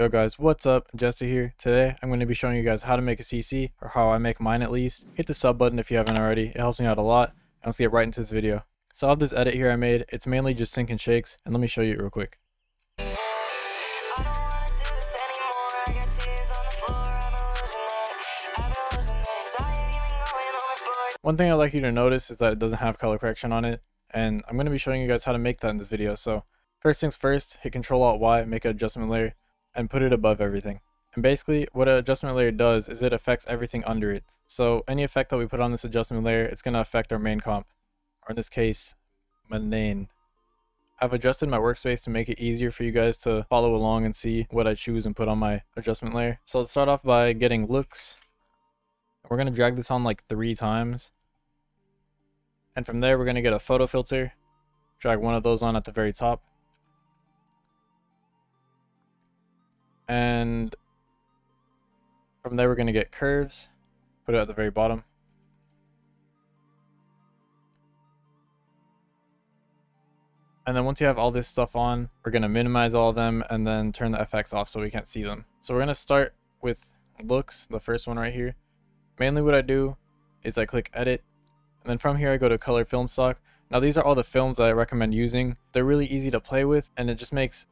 Yo guys, what's up? Jester here. Today I'm going to be showing you guys how to make a CC, or how I make mine at least. Hit the sub button if you haven't already, it helps me out a lot. And let's get right into this video. So I have this edit here I made, it's mainly just sync and shakes, and let me show you it real quick. One thing I'd like you to notice is that it doesn't have color correction on it, and I'm going to be showing you guys how to make that in this video. So first things first, hit Ctrl-Alt-Y, make an adjustment layer, and put it above everything. And basically what an adjustment layer does is it affects everything under it. So any effect that we put on this adjustment layer, it's going to affect our main comp, or in this case, my main. I've adjusted my workspace to make it easier for you guys to follow along and see what I choose and put on my adjustment layer. So let's start off by getting looks. We're going to drag this on like 3 times. And from there, we're going to get a photo filter, drag one of those on at the very top. And from there, we're going to get curves, put it at the very bottom. And then once you have all this stuff on, we're going to minimize all of them and then turn the FX off so we can't see them. So we're going to start with looks, the first one right here. Mainly what I do is I click edit, and then from here I go to color film stock. Now these are all the films that I recommend using. They're really easy to play with, and it just makes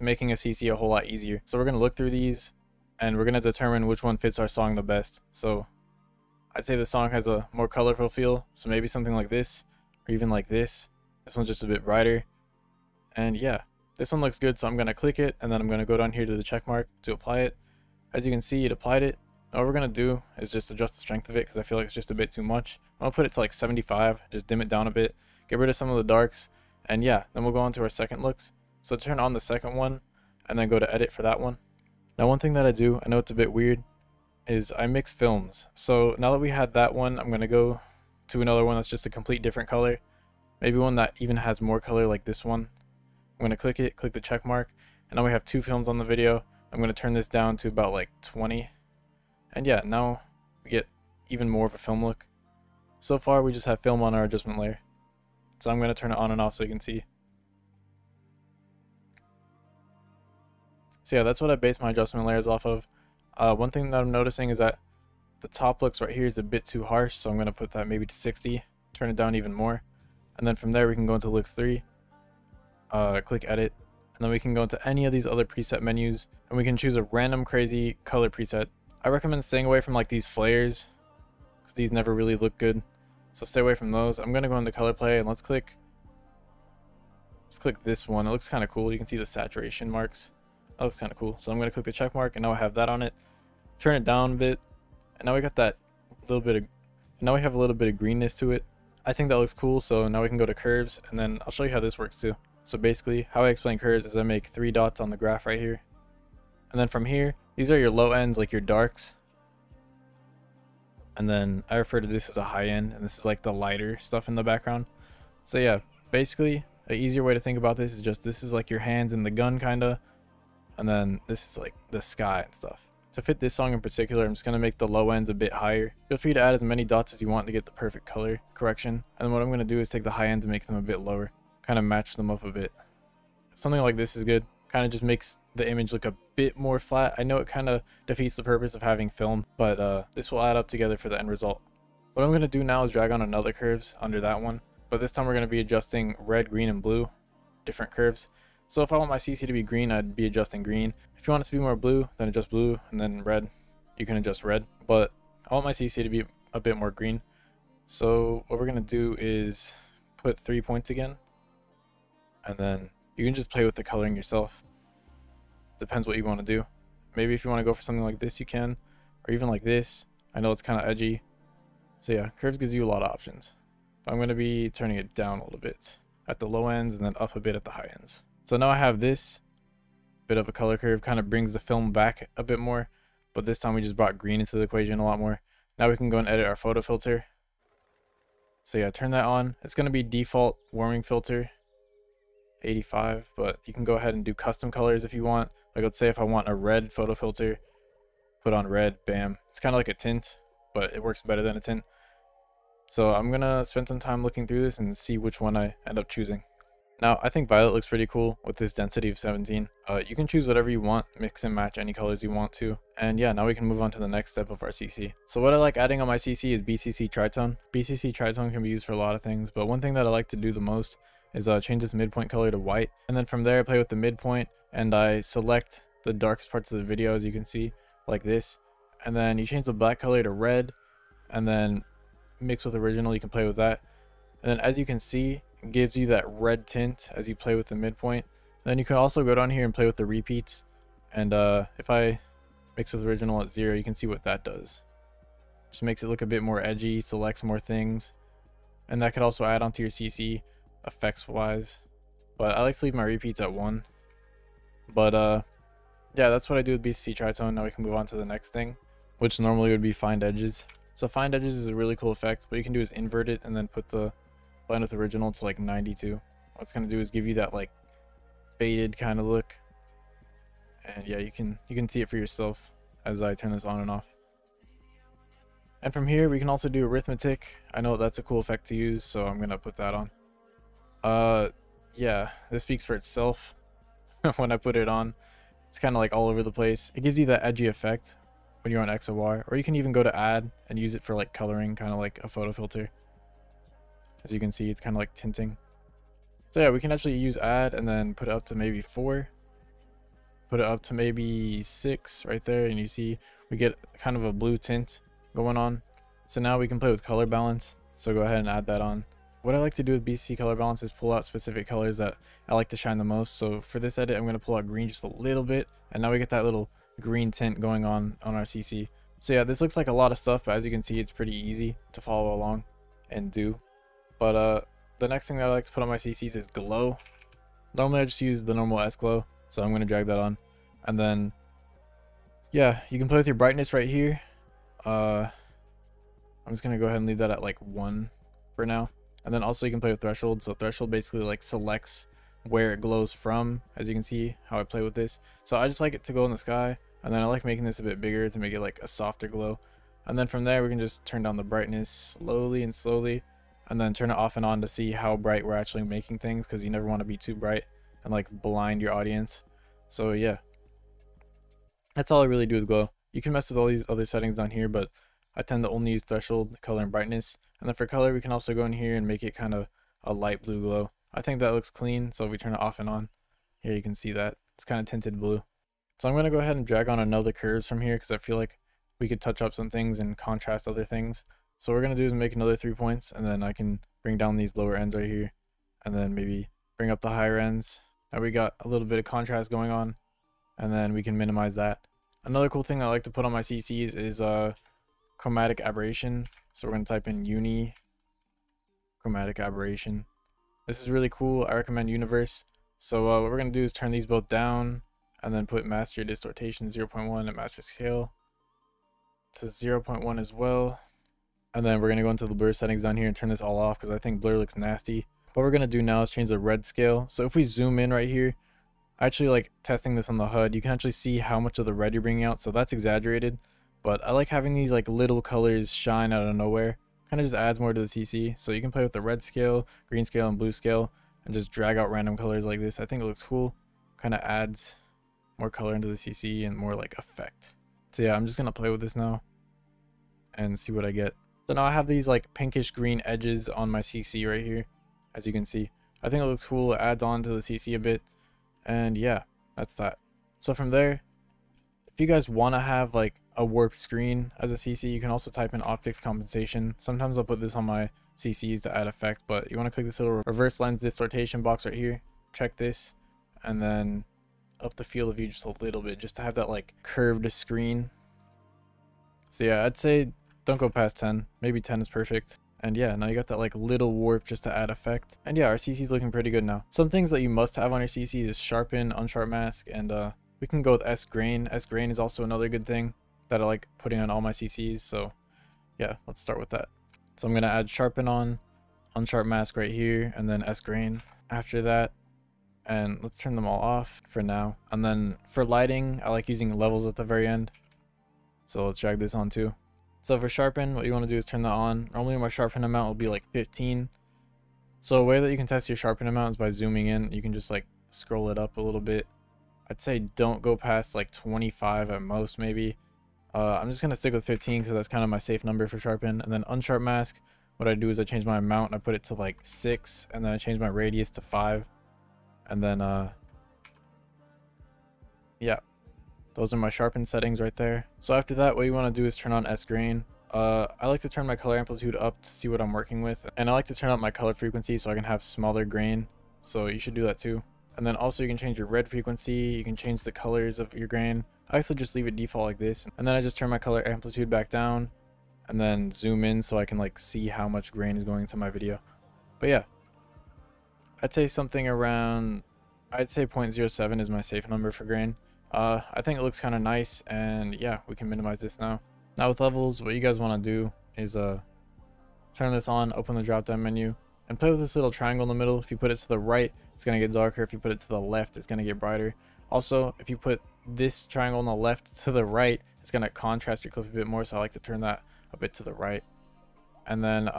making a CC a whole lot easier. So we're going to look through these and we're going to determine which one fits our song the best. So I'd say the song has a more colorful feel, so maybe something like this, or even like this. This one's just a bit brighter, and yeah, this one looks good, so I'm going to click it, and then I'm going to go down here to the check mark to apply it. As you can see, it applied it. Now what we're going to do is just adjust the strength of it, because I feel like it's just a bit too much. I'll put it to like 75, just dim it down a bit, get rid of some of the darks, and yeah, then we'll go on to our second looks. So turn on the second one, and then go to edit for that one. Now one thing that I do, I know it's a bit weird, is I mix films. So now that we had that one, I'm going to go to another one that's just a complete different color. Maybe one that even has more color like this one. I'm going to click it, click the check mark, and now we have 2 films on the video. I'm going to turn this down to about like 20. And yeah, now we get even more of a film look. So far, we just have film on our adjustment layer. So I'm going to turn it on and off so you can see. So yeah, that's what I base my adjustment layers off of. One thing that I'm noticing is that the top looks right here is a bit too harsh. So I'm going to put that maybe to 60, turn it down even more. And then from there, we can go into looks 3, click edit. And then we can go into any of these other preset menus and we can choose a random crazy color preset. I recommend staying away from like these flares, because these never really look good. So stay away from those. I'm going to go into color play and let's click this one. It looks kind of cool. You can see the saturation marks. That looks kind of cool. So I'm going to click the check mark and now I have that on it. Turn it down a bit. And now we got that little bit of, now we have a little bit of greenness to it. I think that looks cool. So now we can go to curves and then I'll show you how this works too. So basically how I explain curves is I make 3 dots on the graph right here. And then from here, these are your low ends, like your darks. And then I refer to this as a high end, and this is like the lighter stuff in the background. So yeah, basically an easier way to think about this is just, this is like your hands in the gun kind of. And then this is like the sky and stuff. To fit this song in particular, I'm just going to make the low ends a bit higher. Feel free to add as many dots as you want to get the perfect color correction. And then what I'm going to do is take the high ends and make them a bit lower, kind of match them up a bit. Something like this is good. Kind of just makes the image look a bit more flat. I know it kind of defeats the purpose of having film, but this will add up together for the end result. What I'm going to do now is drag on another curves under that one, but this time we're going to be adjusting red, green, and blue, different curves. So if I want my CC to be green, I'd be adjusting green. If you want it to be more blue, then adjust blue, and then red, you can adjust red. But I want my CC to be a bit more green. So what we're going to do is put 3 points again, and then you can just play with the coloring yourself. Depends what you want to do. Maybe if you want to go for something like this, you can, or even like this. I know it's kind of edgy. So yeah, curves gives you a lot of options. I'm going to be turning it down a little bit at the low ends and then up a bit at the high ends. So now I have this bit of a color curve, kind of brings the film back a bit more, but this time we just brought green into the equation a lot more. Now we can go and edit our photo filter. So yeah, turn that on. It's going to be default warming filter 85, but you can go ahead and do custom colors if you want. Like, let's say if I want a red photo filter, put on red, bam. It's kind of like a tint, but it works better than a tint. So I'm gonna spend some time looking through this and see which one I end up choosing. Now, I think violet looks pretty cool with this density of 17. You can choose whatever you want, mix and match any colors you want to. And yeah, now we can move on to the next step of our CC. So what I like adding on my CC is BCC Tritone. BCC Tritone can be used for a lot of things, but one thing that I like to do the most is change this midpoint color to white. And then from there, I play with the midpoint and I select the darkest parts of the video, as you can see, like this. And then you change the black color to red and then mix with original, you can play with that. And then as you can see, gives you that red tint as you play with the midpoint. Then you can also go down here and play with the repeats, and if I mix with original at 0, you can see what that does. Just makes it look a bit more edgy, selects more things, and that could also add onto your CC effects wise, but I like to leave my repeats at 1. But yeah, that's what I do with BCC Tritone. Now we can move on to the next thing, which normally would be Find Edges. So Find Edges is a really cool effect. What you can do is invert it and then put the blend with original to like 92. What's going to do is give you that like faded kind of look. And yeah, you can see it for yourself as I turn this on and off. And from here we can also do arithmetic. I know that's a cool effect to use, so I'm going to put that on. Yeah, this speaks for itself. When I put it on, it's kind of like all over the place. It gives you that edgy effect when you're on X or Y, or you can even go to add and use it for like coloring, kind of like a photo filter. As you can see, it's kind of like tinting. So yeah, we can actually use add and then put it up to maybe 4. Put it up to maybe 6 right there, and you see we get kind of a blue tint going on. So now we can play with color balance. So go ahead and add that on. What I like to do with BCC color balance is pull out specific colors that I like to shine the most. So for this edit, I'm going to pull out green just a little bit, and now we get that little green tint going on our CC. So yeah, this looks like a lot of stuff, but as you can see, it's pretty easy to follow along and do. But the next thing that I like to put on my CCs is glow. Normally I just use the normal S glow, so I'm going to drag that on. And then, yeah, you can play with your brightness right here. I'm just going to go ahead and leave that at like 1 for now. And then also you can play with threshold. So threshold basically like selects where it glows from, as you can see how I play with this. So I just like it to go in the sky. And then I like making this a bit bigger to make it like a softer glow. And then from there we can just turn down the brightness slowly and slowly, and then turn it off and on to see how bright we're actually making things, because you never want to be too bright and like blind your audience. So yeah, that's all I really do with glow. You can mess with all these other settings down here, but I tend to only use threshold, color, and brightness. And then for color, we can also go in here and make it kind of a light blue glow. I think that looks clean. So if we turn it off and on here, you can see that it's kind of tinted blue. So I'm going to go ahead and drag on another curves from here, because I feel like we could touch up some things and contrast other things. So what we're going to do is make another 3 points, and then I can bring down these lower ends right here, and then maybe bring up the higher ends. Now we got a little bit of contrast going on, and then we can minimize that. Another cool thing I like to put on my CCs is chromatic aberration. So we're going to type in uni chromatic aberration. This is really cool. I recommend Universe. So what we're going to do is turn these both down, and then put master distortion 0.1 and master scale to 0.1 as well. And then we're going to go into the blur settings down here and turn this all off, because I think blur looks nasty. What we're going to do now is change the red scale. So if we zoom in right here, I actually like testing this on the HUD. You can actually see how much of the red you're bringing out. So that's exaggerated, but I like having these like little colors shine out of nowhere. Kind of just adds more to the CC. So you can play with the red scale, green scale, and blue scale, and just drag out random colors like this. I think it looks cool. Kind of adds more color into the CC and more like effect. So yeah, I'm just going to play with this now and see what I get. So now I have these like pinkish green edges on my CC right here, as you can see. I think it looks cool. It adds on to the CC a bit. And yeah, that's that. So from there, if you guys want to have like a warped screen as a CC, you can also type in optics compensation. Sometimes I'll put this on my CCs to add effect, but you want to click this little reverse lens distortion box right here. Check this, and then up the field of view just a little bit, just to have that like curved screen. So yeah, I'd say don't go past 10. Maybe 10 is perfect. And yeah, now you got that like little warp just to add effect. And yeah, our CC's looking pretty good now. Some things that you must have on your CC is sharpen, unsharp mask, and we can go with S grain. S grain is also another good thing that I like putting on all my CCs. So yeah, let's start with that. So I'm going to add sharpen on, unsharp mask right here, and then S grain after that. And let's turn them all off for now. And then for lighting, I like using levels at the very end. So let's drag this on too. So for sharpen, what you want to do is turn that on. Normally my sharpen amount will be like 15. So a way that you can test your sharpen amount is by zooming in. You can just like scroll it up a little bit. I'd say don't go past like 25 at most, maybe. I'm just going to stick with 15 because that's kind of my safe number for sharpen. And then unsharp mask, what I do is I change my amount and I put it to like 6, and then I change my radius to 5. And then, yeah, those are my sharpen settings right there. So after that, what you want to do is turn on S grain. I like to turn my color amplitude up to see what I'm working with. And I like to turn up my color frequency so I can have smaller grain. So you should do that too. And then also you can change your red frequency. You can change the colors of your grain. I actually just leave it default like this. And then I just turn my color amplitude back down and then zoom in so I can like see how much grain is going into my video. But yeah, I'd say something around, I'd say 0.07 is my safe number for grain. I think it looks kind of nice, and yeah, we can minimize this now. Now with levels, what you guys want to do is turn this on, open the drop down menu, and play with this little triangle in the middle. If you put it to the right, it's going to get darker. If you put it to the left, it's going to get brighter. Also, if you put this triangle on the left to the right, it's going to contrast your clip a bit more, so I like to turn that a bit to the right. And then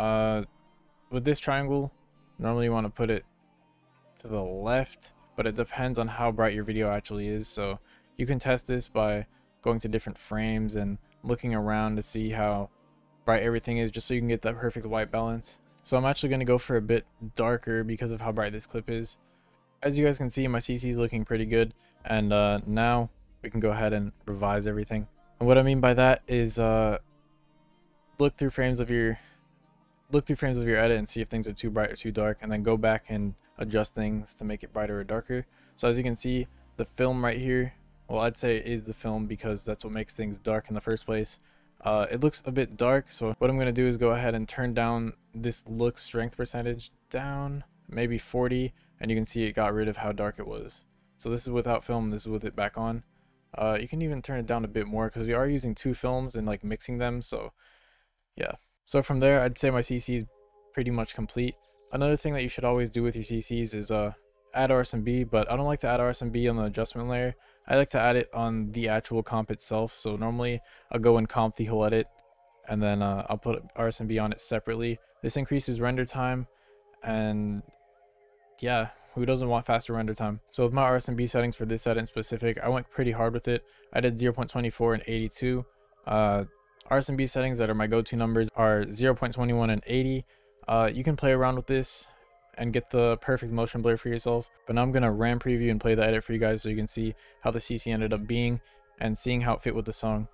with this triangle, normally you want to put it to the left, but it depends on how bright your video actually is. So you can test this by going to different frames and looking around to see how bright everything is, just so you can get that perfect white balance. So I'm actually going to go for a bit darker because of how bright this clip is. As you guys can see, my CC is looking pretty good, and now we can go ahead and revise everything. And what I mean by that is look through frames of your edit and see if things are too bright or too dark, and then go back and adjust things to make it brighter or darker. So as you can see, the film right here, well, I'd say it is the film because that's what makes things dark in the first place. It looks a bit dark, so what I'm going to do is go ahead and turn down this look strength percentage down, maybe 40, and you can see it got rid of how dark it was. So this is without film, this is with it back on. You can even turn it down a bit more because we are using two films and like mixing them, so yeah. So from there, I'd say my CC is pretty much complete. Another thing that you should always do with your CCs is add RSMB, but I don't like to add RSMB on the adjustment layer. I like to add it on the actual comp itself. So normally I'll go and comp the whole edit, and then I'll put RSMB on it separately. This increases render time, and yeah, who doesn't want faster render time? So with my RSMB settings for this edit in specific, I went pretty hard with it. I did 0.24 and 82. RSMB settings that are my go-to numbers are 0.21 and 80. You can play around with this and get the perfect motion blur for yourself. But now I'm going to RAM preview and play the edit for you guys so you can see how the CC ended up being and seeing how it fit with the song.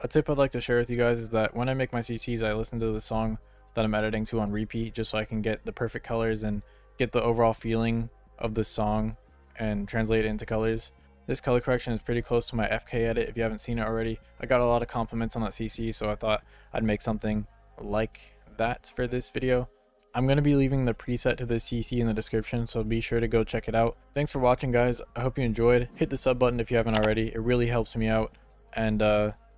A tip I'd like to share with you guys is that when I make my CCs, I listen to the song that I'm editing to on repeat, just so I can get the perfect colors and get the overall feeling of the song and translate it into colors. This color correction is pretty close to my FK edit if you haven't seen it already. I got a lot of compliments on that CC, so I thought I'd make something like that for this video. I'm going to be leaving the preset to the CC in the description, so be sure to go check it out. Thanks for watching, guys. I hope you enjoyed. Hit the sub button if you haven't already. It really helps me out, and I'll